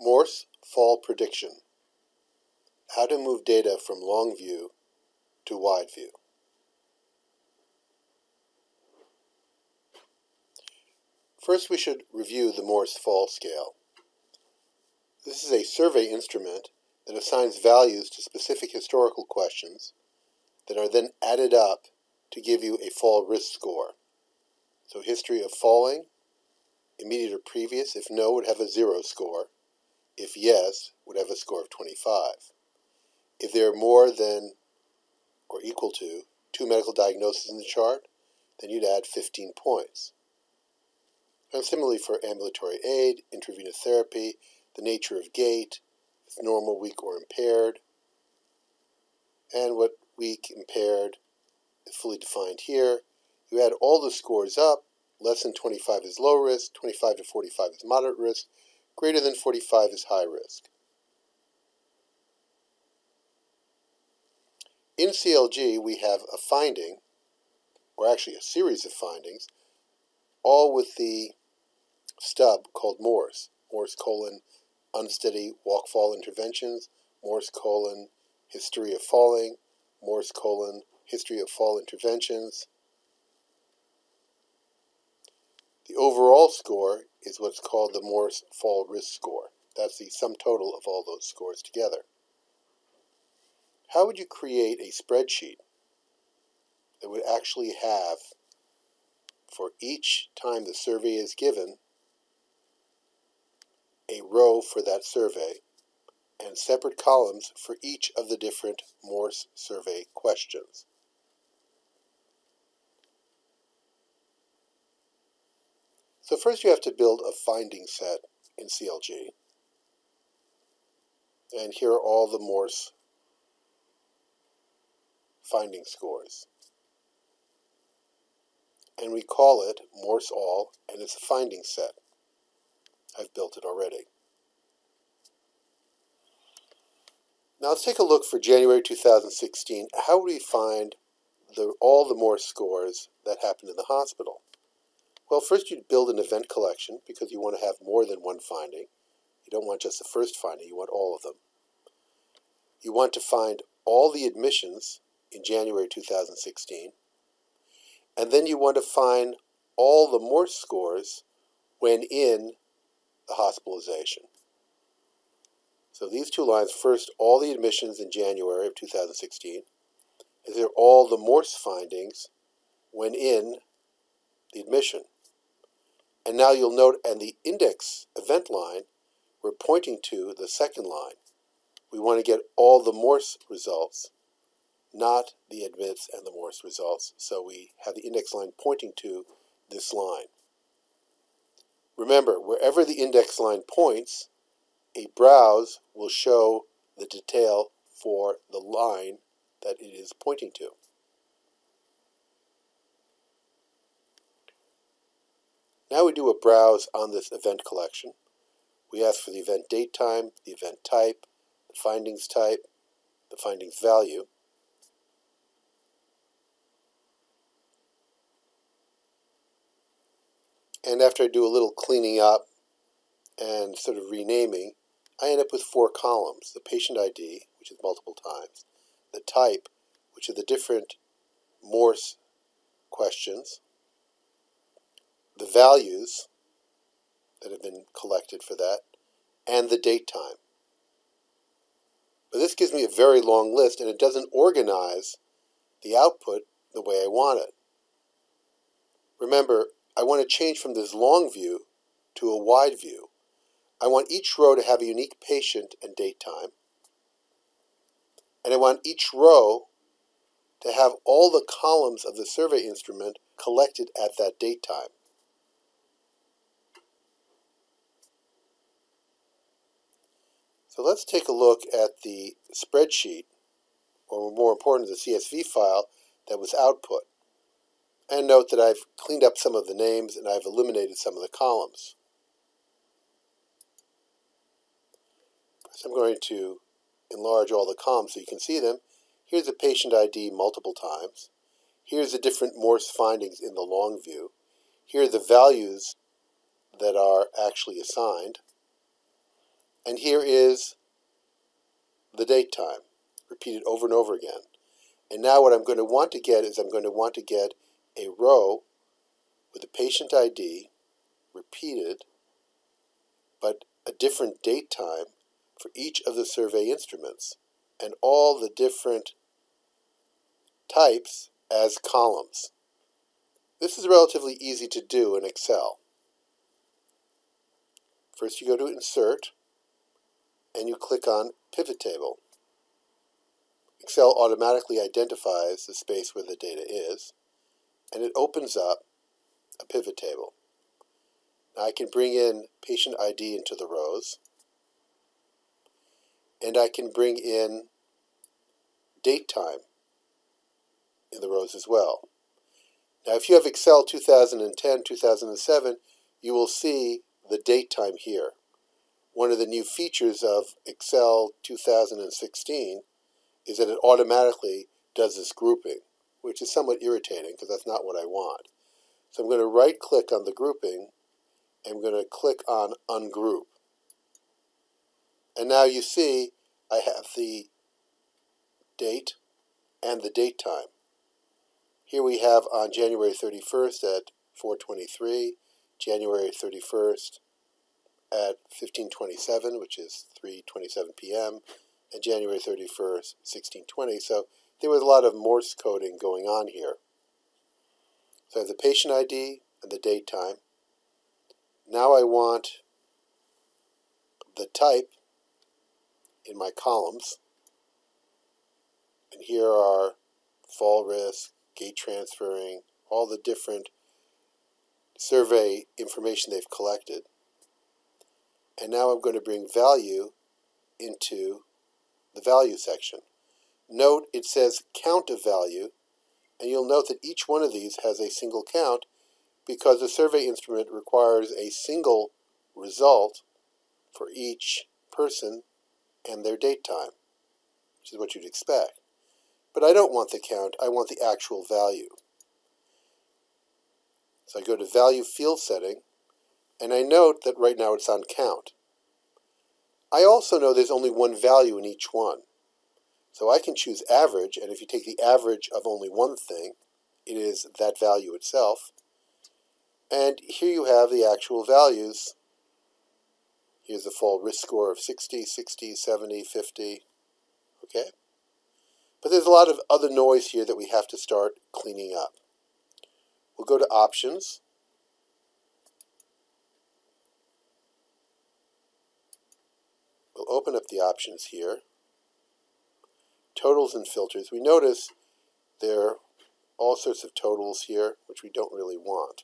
Morse Fall Prediction. How to move data from long view to wide view. First, we should review the Morse Fall Scale. This is a survey instrument that assigns values to specific historical questions that are then added up to give you a fall risk score. So history of falling, immediate or previous, if no, would have a 0 score. If yes, would have a score of 25. If there are more than or equal to 2 medical diagnoses in the chart, then you'd add 15 points. And similarly for ambulatory aid, intravenous therapy, the nature of gait, if normal, weak, or impaired, and what weak, impaired is fully defined here. You add all the scores up. Less than 25 is low risk, 25 to 45 is moderate risk, greater than 45 is high risk. In CLG, we have a finding, or actually a series of findings, all with the stub called Morse. Morse : unsteady walk-fall interventions, Morse : history of falling, Morse : history of fall interventions. The overall score is what's called the Morse Fall Risk Score. That's the sum total of all those scores together. How would you create a spreadsheet that would actually have, for each time the survey is given, a row for that survey and separate columns for each of the different Morse survey questions? So first you have to build a finding set in CLG. And here are all the Morse finding scores. And we call it Morse All, and it's a finding set. I've built it already. Now let's take a look for January 2016. How would we find all the Morse scores that happened in the hospital? Well, first you'd build an event collection because you want to have more than one finding. You don't want just the first finding, you want all of them. You want to find all the admissions in January 2016, and then you want to find all the Morse scores when in the hospitalization. So these two lines, first all the admissions in January of 2016, and they're all the Morse findings when in the admission. And now you'll note in the index event line, we're pointing to the second line. We want to get all the Morse results, not the admits and the Morse results. So we have the index line pointing to this line. Remember, wherever the index line points, a browse will show the detail for the line that it is pointing to. Now we do a browse on this event collection. We ask for the event date time, the event type, the findings value. And after I do a little cleaning up and sort of renaming, I end up with 4 columns. The patient ID, which is multiple times, the type, which are the different Morse questions, the values that have been collected for that, and the date time. But this gives me a very long list, and it doesn't organize the output the way I want it. Remember, I want to change from this long view to a wide view. I want each row to have a unique patient and date time. And I want each row to have all the columns of the survey instrument collected at that date time. So let's take a look at the spreadsheet, or more important, the CSV file that was output. And note that I've cleaned up some of the names and I've eliminated some of the columns. So I'm going to enlarge all the columns so you can see them. Here's the patient ID multiple times. Here's the different Morse findings in the long view. Here are the values that are actually assigned. And here is the date time, repeated over and over again. And now what I'm going to want to get is I'm going to want to get a row with a patient ID repeated, but a different date time for each of the survey instruments and all the different types as columns. This is relatively easy to do in Excel. First you go to Insert and you click on Pivot Table. Excel automatically identifies the space where the data is, and it opens up a pivot table. Now I can bring in patient ID into the rows, and I can bring in date time in the rows as well. Now if you have Excel 2010, 2007, you will see the date time here. One of the new features of Excel 2016 is that it automatically does this grouping, which is somewhat irritating because that's not what I want. So I'm going to right-click on the grouping, and I'm going to click on Ungroup. And now you see I have the date and the date time. Here we have on January 31st at 4:23, January 31st at 15:27, which is 3:27 p.m., and January 31st, 16:20. So there was a lot of Morse coding going on here. So I have the patient ID and the date time. Now I want the type in my columns. And here are fall risk, gate transferring, all the different survey information they've collected. And now I'm going to bring value into the value section. Note it says count of value, and you'll note that each one of these has a single count because the survey instrument requires a single result for each person and their date time, which is what you'd expect. But I don't want the count, I want the actual value. So I go to Value Field Setting, and I note that right now it's on count. I also know there's only one value in each one. So I can choose average, and if you take the average of only one thing, it is that value itself. And here you have the actual values. Here's the fall risk score of 60, 60, 70, 50. Okay? But there's a lot of other noise here that we have to start cleaning up. We'll go to Options. We'll open up the options here. Totals and filters. We notice there are all sorts of totals here, which we don't really want.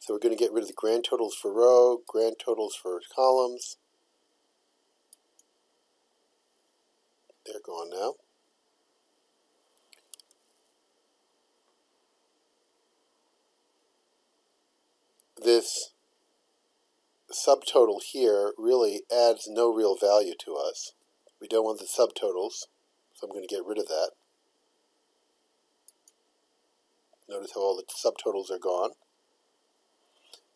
So we're going to get rid of the grand totals for row, grand totals for columns. They're gone now. This subtotal here really adds no real value to us. We don't want the subtotals, so I'm going to get rid of that. Notice how all the subtotals are gone.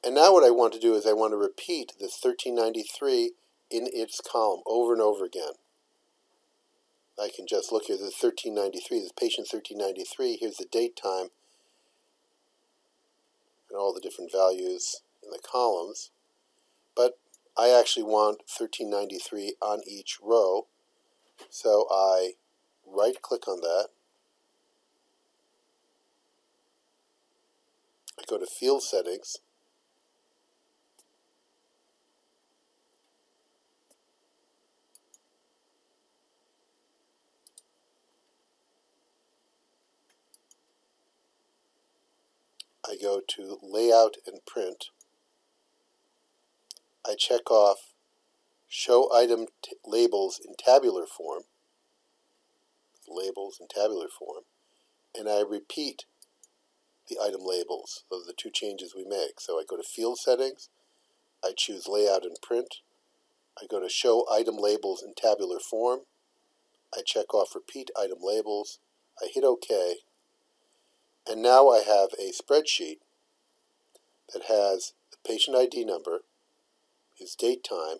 And now what I want to do is I want to repeat this 1393 in its column over and over again. I can just look here, the 1393, this patient 1393, here's the date time, and all the different values in the columns. But I actually want 1393 on each row, so I right-click on that. I go to Field Settings. I go to Layout and Print. I check off Show Item Labels in Tabular Form, Labels in Tabular Form, and I repeat the item labels. Those are the two changes we make. So I go to Field Settings, I choose Layout and Print, I go to Show Item Labels in Tabular Form, I check off Repeat Item Labels, I hit OK, and now I have a spreadsheet that has the patient ID number, is date time,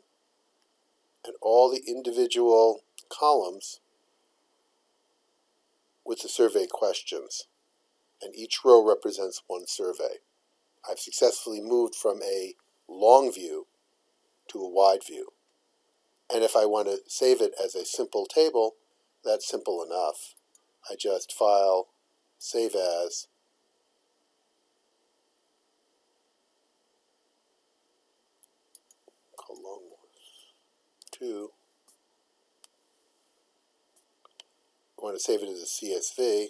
and all the individual columns with the survey questions, and each row represents one survey. I've successfully moved from a long view to a wide view. And if I want to save it as a simple table, that's simple enough. I just file, save as, column 2. I want to save it as a CSV.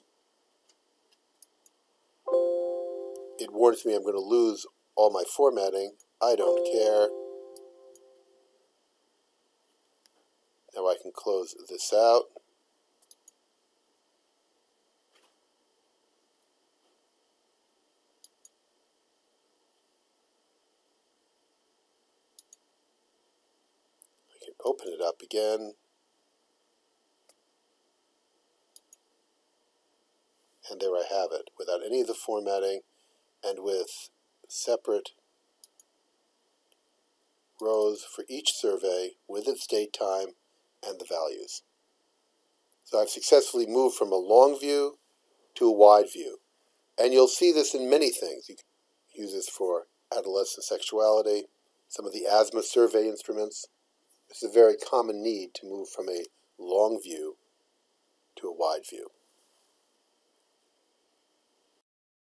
It warns me I'm going to lose all my formatting. I don't care. Now I can close this out. I can open it up again. And there I have it, without any of the formatting and with separate rows for each survey with its date time and the values. So I've successfully moved from a long view to a wide view. And you'll see this in many things. You can use this for adolescent sexuality, some of the asthma survey instruments. It's a very common need to move from a long view to a wide view.